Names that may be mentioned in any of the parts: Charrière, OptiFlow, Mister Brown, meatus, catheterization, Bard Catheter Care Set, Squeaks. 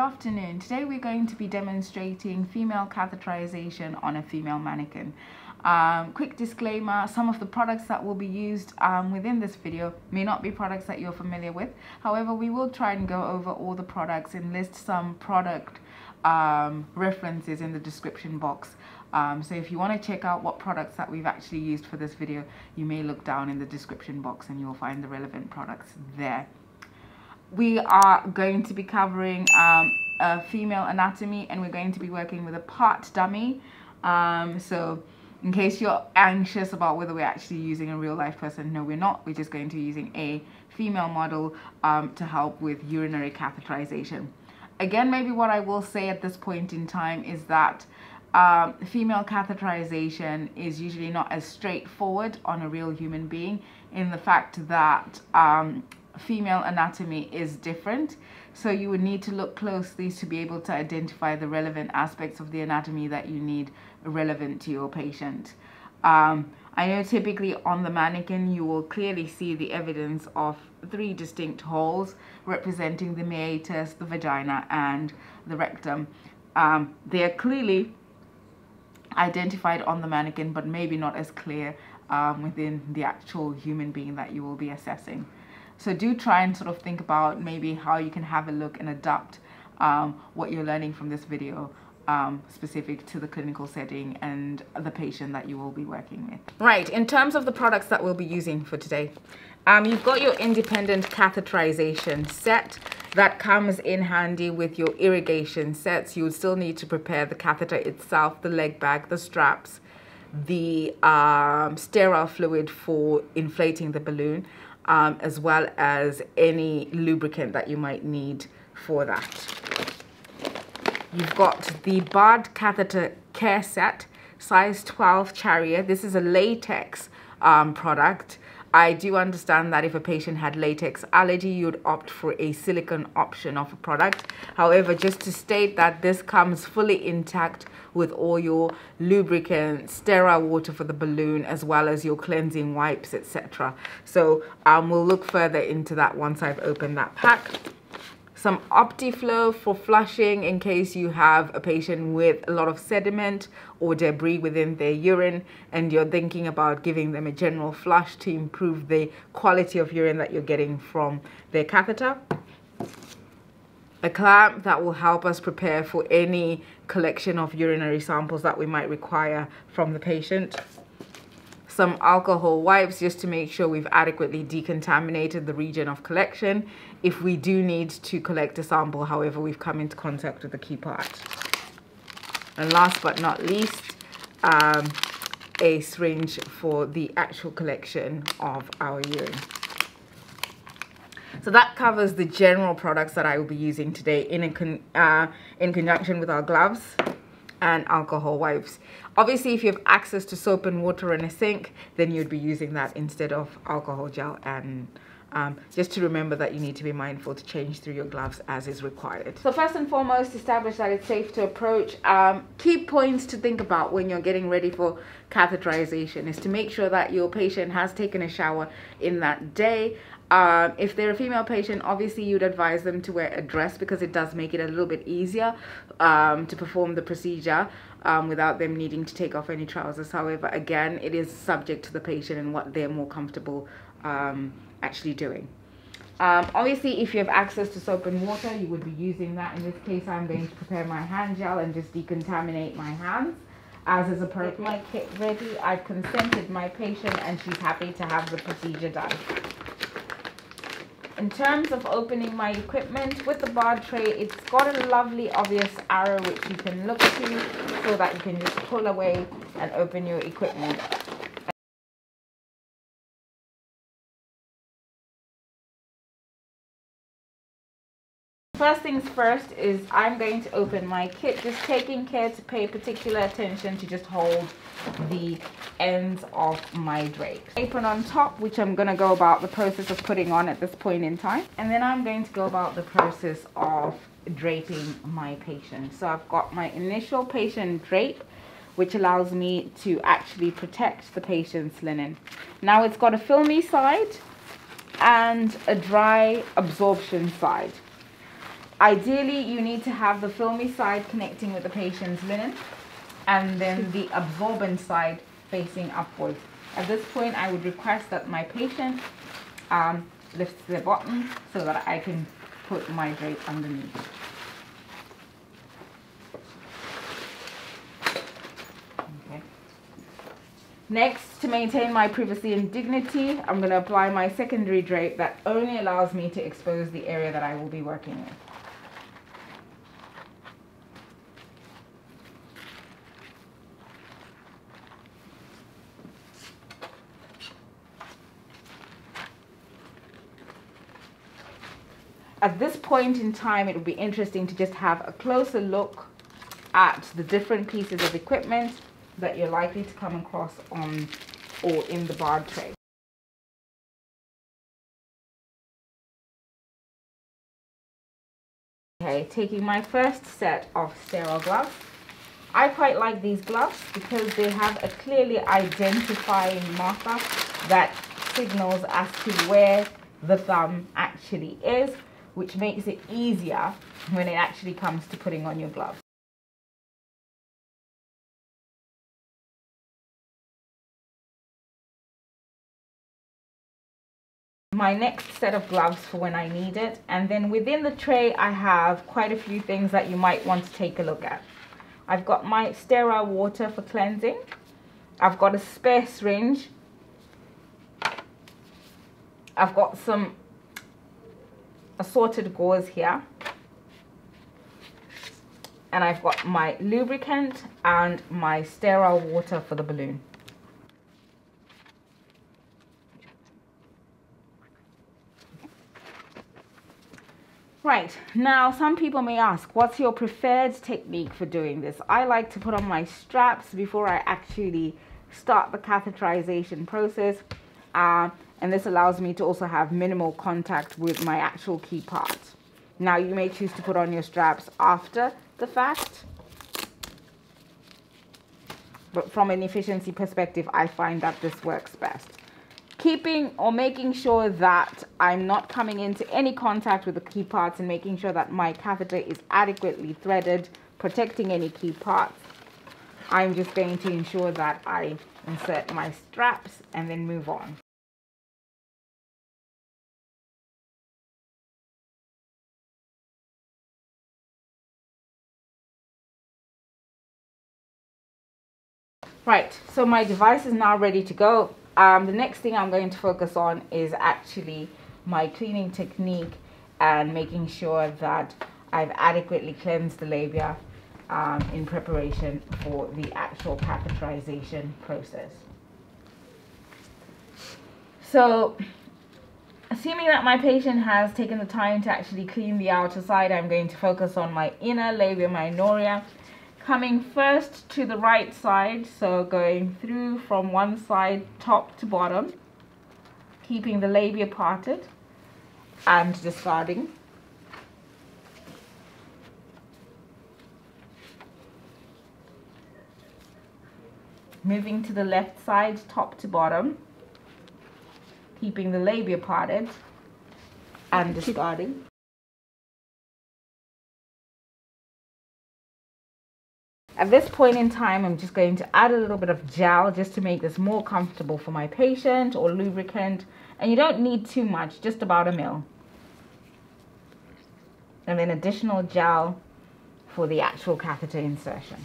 afternoon. Today we're going to be demonstrating female catheterization on a female mannequin. Quick disclaimer, some of the products that will be used within this video may not be products that you're familiar with. However, we will try and go over all the products and list some product references in the description box. So if you want to check out what products that we've actually used for this video, you may look down in the description box and you'll find the relevant products there. We are going to be covering female anatomy, and we're going to be working with a part dummy. So in case you're anxious about whether we're actually using a real life person, no, we're not. We're just going to be using a female model to help with urinary catheterization. Again, maybe what I will say at this point in time is that female catheterization is usually not as straightforward on a real human being, in the fact that female anatomy is different, so you would need to look closely to be able to identify the relevant aspects of the anatomy that you need relevant to your patient. I know typically on the mannequin you will clearly see the evidence of three distinct holes representing the meatus, the vagina and the rectum. They are clearly identified on the mannequin, but maybe not as clear within the actual human being that you will be assessing. So do try and sort of think about maybe how you can have a look and adapt what you're learning from this video specific to the clinical setting and the patient that you will be working with. Right, in terms of the products that we'll be using for today, you've got your independent catheterization set that comes in handy with your irrigation sets. You would still need to prepare the catheter itself, the leg bag, the straps, the sterile fluid for inflating the balloon, as well as any lubricant that you might need for that. You've got the Bard Catheter Care Set, size 12 Charrière. This is a latex product. I do understand that if a patient had latex allergy, you'd opt for a silicone option of a product. However, just to state that this comes fully intact with all your lubricants, sterile water for the balloon, as well as your cleansing wipes, etc. So we'll look further into that once I've opened that pack. Some OptiFlow for flushing in case you have a patient with a lot of sediment or debris within their urine and you're thinking about giving them a general flush to improve the quality of urine that you're getting from their catheter. A clamp that will help us prepare for any collection of urinary samples that we might require from the patient. Some alcohol wipes just to make sure we've adequately decontaminated the region of collection if we do need to collect a sample, however, we've come into contact with the key part. And last but not least, a syringe for the actual collection of our urine. So that covers the general products that I will be using today in conjunction with our gloves and alcohol wipes. Obviously, if you have access to soap and water in a sink, then you'd be using that instead of alcohol gel. And just to remember that you need to be mindful to change through your gloves as is required. So first and foremost, establish that it's safe to approach. Key points to think about when you're getting ready for catheterization is to make sure that your patient has taken a shower in that day. If they're a female patient, obviously you'd advise them to wear a dress because it does make it a little bit easier to perform the procedure without them needing to take off any trousers. However, again, it is subject to the patient and what they're more comfortable actually doing. Obviously, if you have access to soap and water, you would be using that. In this case, I'm going to prepare my hand gel and just decontaminate my hands as is appropriate. Get my kit ready. I've consented my patient and she's happy to have the procedure done. In terms of opening my equipment with the bar tray, it's got a lovely obvious arrow which you can look to so that you can just pull away and open your equipment. First things first is I'm going to open my kit, just taking care to pay particular attention to just hold the ends of my drape. Apron on top, which I'm going to go about the process of putting on at this point in time, and then I'm going to go about the process of draping my patient. So I've got my initial patient drape, which allows me to actually protect the patient's linen. Now it's got a filmy side and a dry absorption side. Ideally, you need to have the filmy side connecting with the patient's linen and then the absorbent side facing upwards. At this point, I would request that my patient lifts the bottom so that I can put my drape underneath. Okay. Next, to maintain my privacy and dignity, I'm going to apply my secondary drape that only allows me to expose the area that I will be working with. At this point in time, it would be interesting to just have a closer look at the different pieces of equipment that you're likely to come across on or in the Bard tray. Okay, taking my first set of sterile gloves. I quite like these gloves because they have a clearly identifying marker that signals as to where the thumb actually is, which makes it easier when it actually comes to putting on your gloves. My next set of gloves for when I need it, and then within the tray I have quite a few things that you might want to take a look at. I've got my sterile water for cleansing. I've got a spare syringe. I've got some assorted gauze here, and I've got my lubricant and my sterile water for the balloon. Right, now some people may ask, what's your preferred technique for doing this? I like to put on my straps before I actually start the catheterization process, and this allows me to also have minimal contact with my actual key part. Now, you may choose to put on your straps after the fact, but from an efficiency perspective, I find that this works best. Keeping or making sure that I'm not coming into any contact with the key parts and making sure that my catheter is adequately threaded, protecting any key parts. I'm just going to ensure that I insert my straps and then move on. Right, so my device is now ready to go. The next thing I'm going to focus on is actually my cleaning technique and making sure that I've adequately cleansed the labia in preparation for the actual catheterization process. So, assuming that my patient has taken the time to actually clean the outer side, I'm going to focus on my inner labia minoria. Coming first to the right side, so going through from one side top to bottom, keeping the labia parted and discarding. Moving to the left side top to bottom, keeping the labia parted and discarding. At this point in time, I'm just going to add a little bit of gel just to make this more comfortable for my patient, or lubricant. And you don't need too much, just about a ml. And then additional gel for the actual catheter insertion.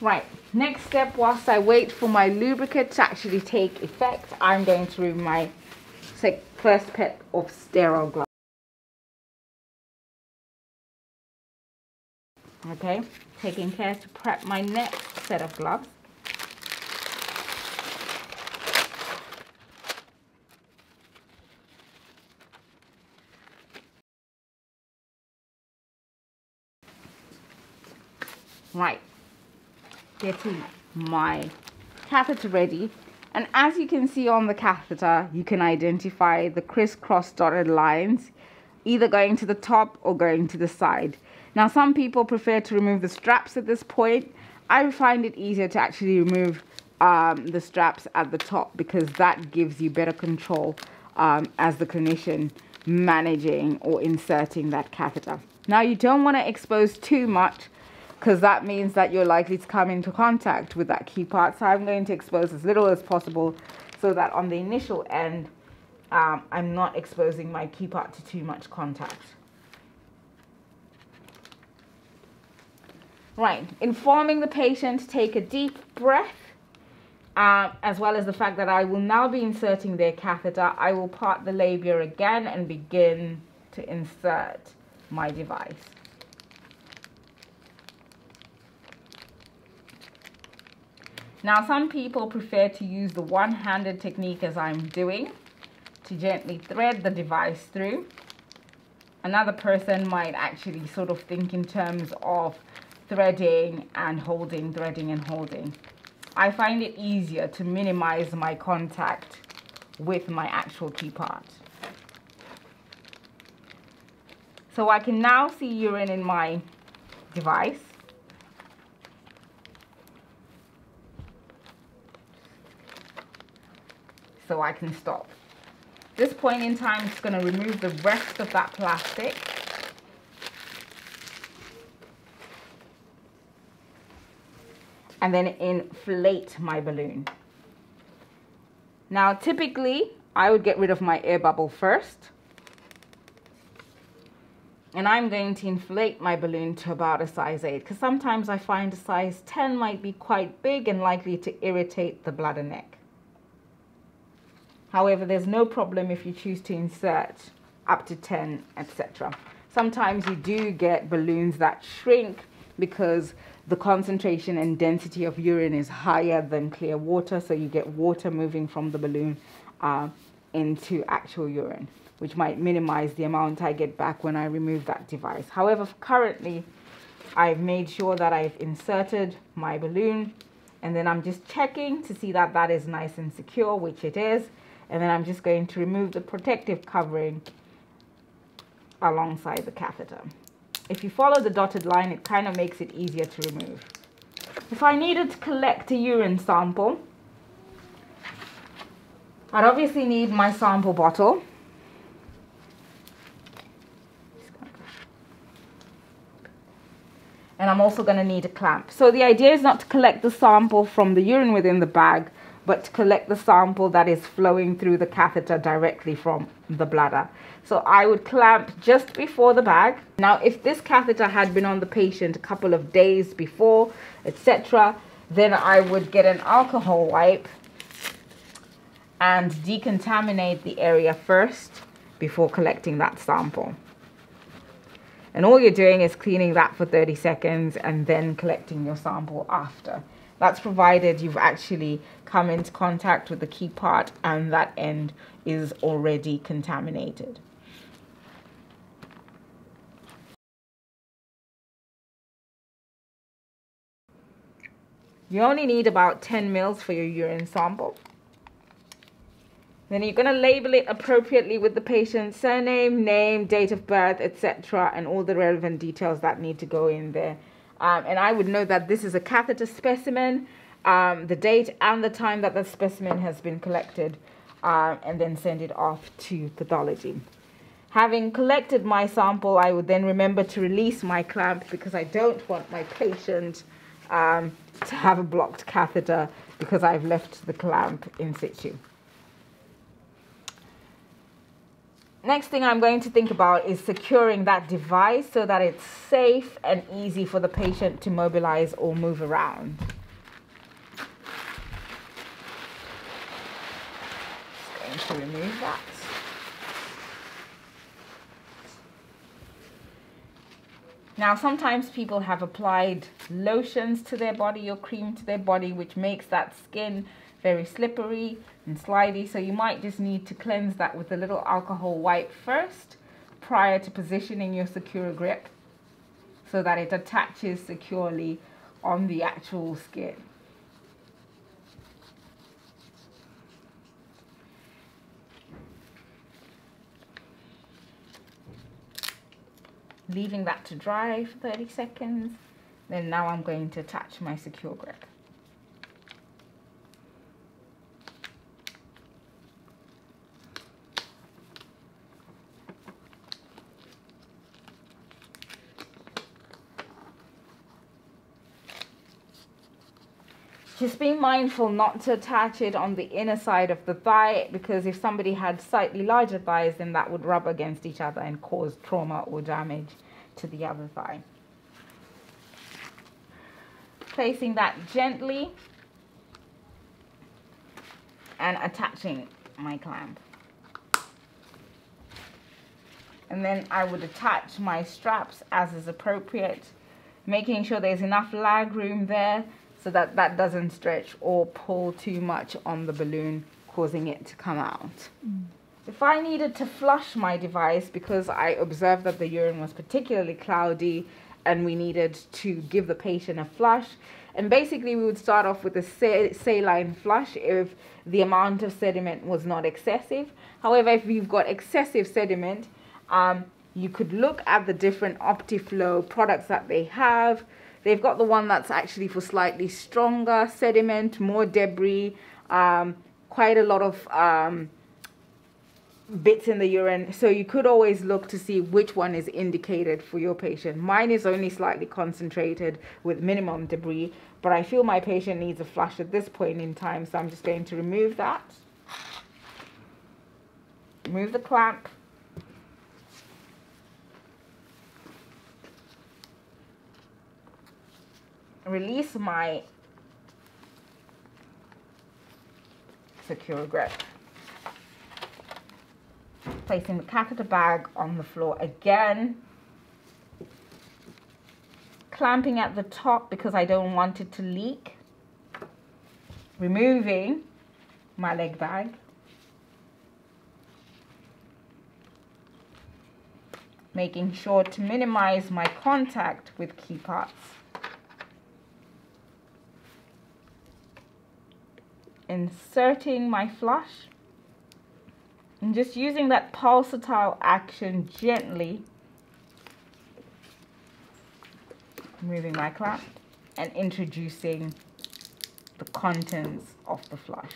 Right, next step, whilst I wait for my lubricant to actually take effect, I'm going to remove my first pair of sterile gloves. Okay, taking care to prep my next set of gloves. Right, getting my catheter ready. And as you can see on the catheter, you can identify the crisscross dotted lines, either going to the top or going to the side. Now, some people prefer to remove the straps at this point. I find it easier to actually remove the straps at the top because that gives you better control as the clinician managing or inserting that catheter. Now, you don't want to expose too much, because that means that you're likely to come into contact with that key part. So I'm going to expose as little as possible so that on the initial end, I'm not exposing my key part to too much contact. Right, informing the patient to take a deep breath, as well as the fact that I will now be inserting their catheter. I will part the labia again and begin to insert my device. Now, some people prefer to use the one-handed technique, as I'm doing, to gently thread the device through. Another person might actually sort of think in terms of threading and holding, threading and holding. I find it easier to minimize my contact with my actual key part. So I can now see urine in my device. So I can stop. At this point in time, I'm just going to remove the rest of that plastic. And then inflate my balloon. Now, typically, I would get rid of my air bubble first. And I'm going to inflate my balloon to about a size 8, because sometimes I find a size 10 might be quite big and likely to irritate the bladder neck. However, there's no problem if you choose to insert up to 10, etc. Sometimes you do get balloons that shrink because the concentration and density of urine is higher than clear water, so you get water moving from the balloon into actual urine, which might minimize the amount I get back when I remove that device. However, currently, I've made sure that I've inserted my balloon, and then I'm just checking to see that that is nice and secure, which it is, and then I'm just going to remove the protective covering alongside the catheter. If you follow the dotted line, it kind of makes it easier to remove. If I needed to collect a urine sample, I'd obviously need my sample bottle. And I'm also going to need a clamp. So the idea is not to collect the sample from the urine within the bag, but to collect the sample that is flowing through the catheter directly from the bladder. So I would clamp just before the bag. Now, if this catheter had been on the patient a couple of days before, etc., then I would get an alcohol wipe and decontaminate the area first before collecting that sample. And all you're doing is cleaning that for 30 seconds and then collecting your sample after. That's provided you've actually come into contact with the key part and that end is already contaminated. You only need about 10 mils for your urine sample. Then you're going to label it appropriately with the patient's surname, name, date of birth, etc., and all the relevant details that need to go in there. And I would know that this is a catheter specimen, the date and the time that the specimen has been collected, and then send it off to pathology. Having collected my sample, I would then remember to release my clamp because I don't want my patient to have a blocked catheter because I've left the clamp in situ. Next thing I'm going to think about is securing that device so that it's safe and easy for the patient to mobilize or move around. Just going to remove that. Now, sometimes people have applied lotions to their body or cream to their body, which makes that skin very slippery and slidey, so you might just need to cleanse that with a little alcohol wipe first prior to positioning your secure grip so that it attaches securely on the actual skin. Leaving that to dry for 30 seconds, then now I'm going to attach my secure grip. Just being mindful not to attach it on the inner side of the thigh, because if somebody had slightly larger thighs, then that would rub against each other and cause trauma or damage to the other thigh. Placing that gently and attaching my clamp. And then I would attach my straps as is appropriate, making sure there's enough lag room there so that that doesn't stretch or pull too much on the balloon, causing it to come out. If I needed to flush my device because I observed that the urine was particularly cloudy and we needed to give the patient a flush, and basically we would start off with a saline flush if the amount of sediment was not excessive. However, if you've got excessive sediment, you could look at the different OptiFlow products that they have. They've got the one that's actually for slightly stronger sediment, more debris, quite a lot of bits in the urine. So you could always look to see which one is indicated for your patient. Mine is only slightly concentrated with minimum debris, but I feel my patient needs a flush at this point in time, so I'm just going to remove that. Remove the clamp. Release my secure grip, placing the catheter bag on the floor again, clamping at the top because I don't want it to leak, removing my leg bag, making sure to minimize my contact with key parts. Inserting my flush and just using that pulsatile action gently, moving my clamp and introducing the contents of the flush.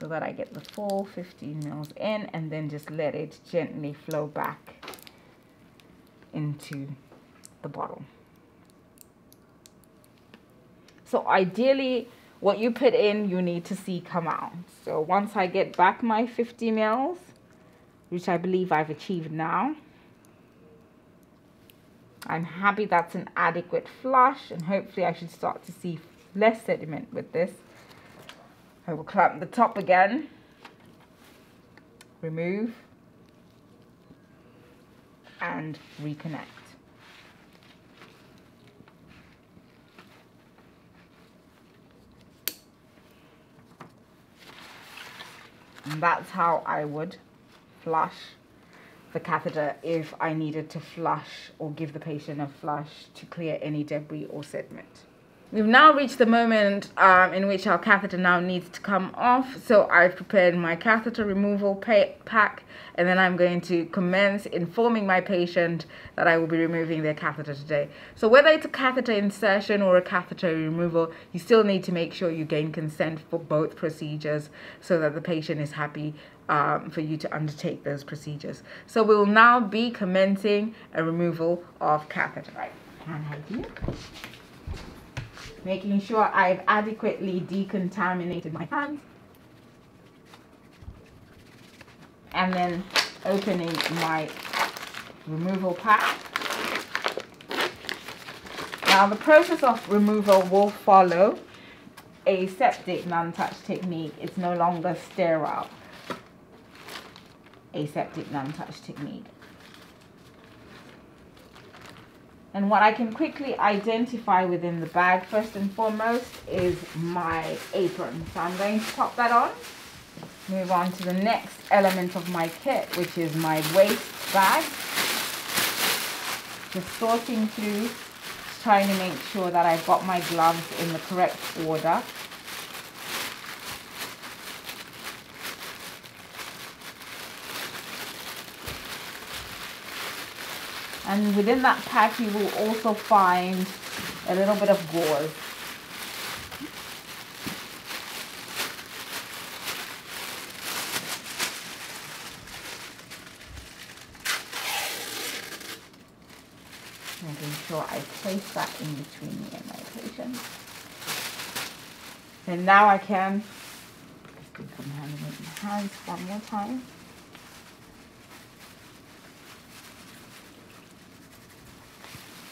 So that I get the full 15 mils in and then just let it gently flow back into the bottle. So ideally, what you put in, you need to see come out. So once I get back my 50 mils, which I believe I've achieved now, I'm happy that's an adequate flush, and hopefully I should start to see less sediment with this. I will clamp the top again, remove, and reconnect. And that's how I would flush the catheter if I needed to flush or give the patient a flush to clear any debris or sediment. We've now reached the moment in which our catheter now needs to come off. So I've prepared my catheter removal pack, and then I'm going to commence informing my patient that I will be removing their catheter today. So whether it's a catheter insertion or a catheter removal, you still need to make sure you gain consent for both procedures so that the patient is happy for you to undertake those procedures. So we will now be commencing a removal of catheter. Right. Making sure I've adequately decontaminated my hands, and then opening my removal pack. Now the process of removal will follow a aseptic non-touch technique. It's no longer sterile. Aseptic non-touch technique. And what I can quickly identify within the bag, first and foremost, is my apron. So I'm going to pop that on. Move on to the next element of my kit, which is my waste bag. Just sorting through, trying to make sure that I've got my gloves in the correct order. And within that pack, you will also find a little bit of gauze. sure I place that in between me and my patient. And now I can, I think I'm having it in my hands one more time.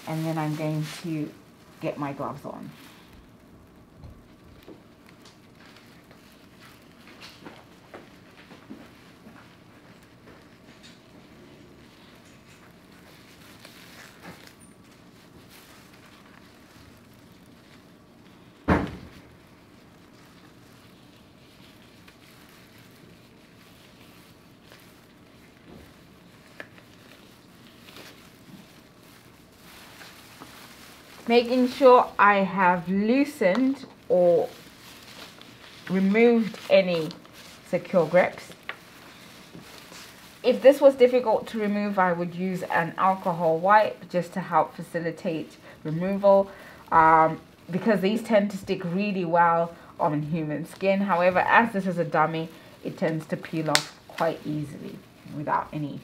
And then I'm going to get my gloves on. Making sure I have loosened or removed any secure grips. If this was difficult to remove, I would use an alcohol wipe just to help facilitate removal, because these tend to stick really well on human skin. However, as this is a dummy, it tends to peel off quite easily without any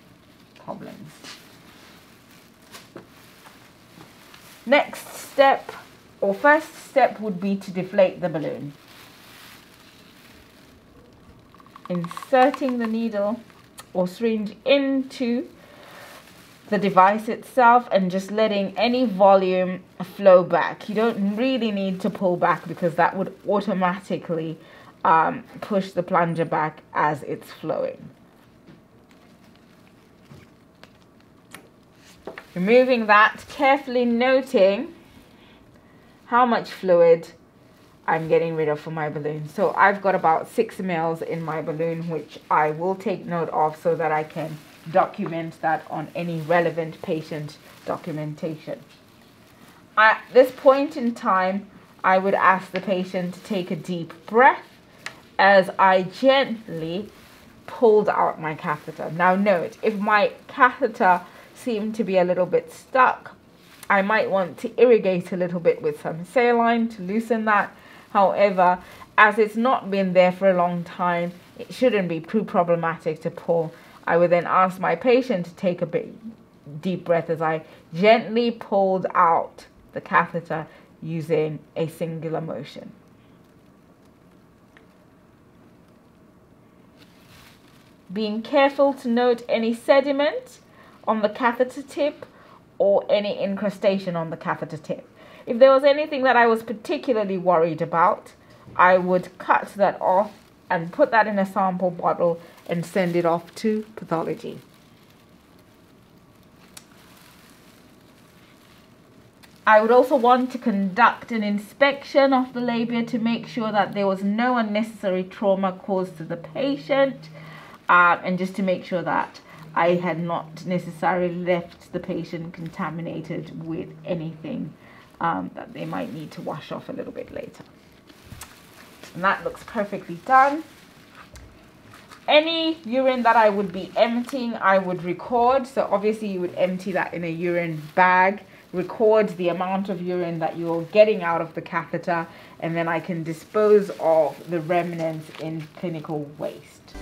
problems. Next step, or first step, would be to deflate the balloon. Inserting the needle or syringe into the device itself and just letting any volume flow back. You don't really need to pull back because that would automatically push the plunger back as it's flowing. Removing that, carefully noting how much fluid I'm getting rid of for my balloon. So I've got about 6 mL in my balloon, which I will take note of so that I can document that on any relevant patient documentation. At this point in time, I would ask the patient to take a deep breath as I gently pulled out my catheter. Now note, if my catheter seem to be a little bit stuck, I might want to irrigate a little bit with some saline to loosen that. However, as it's not been there for a long time, it shouldn't be too problematic to pull. I would then ask my patient to take a deep breath as I gently pulled out the catheter using a singular motion. Being careful to note any sediment on the catheter tip or any incrustation on the catheter tip. If there was anything that I was particularly worried about, I would cut that off and put that in a sample bottle and send it off to pathology. I would also want to conduct an inspection of the labia to make sure that there was no unnecessary trauma caused to the patient, and just to make sure that I had not necessarily left the patient contaminated with anything that they might need to wash off a little bit later. And that looks perfectly done. Any urine that I would be emptying, I would record. So obviously you would empty that in a urine bag, record the amount of urine that you're getting out of the catheter, and then I can dispose of the remnants in clinical waste.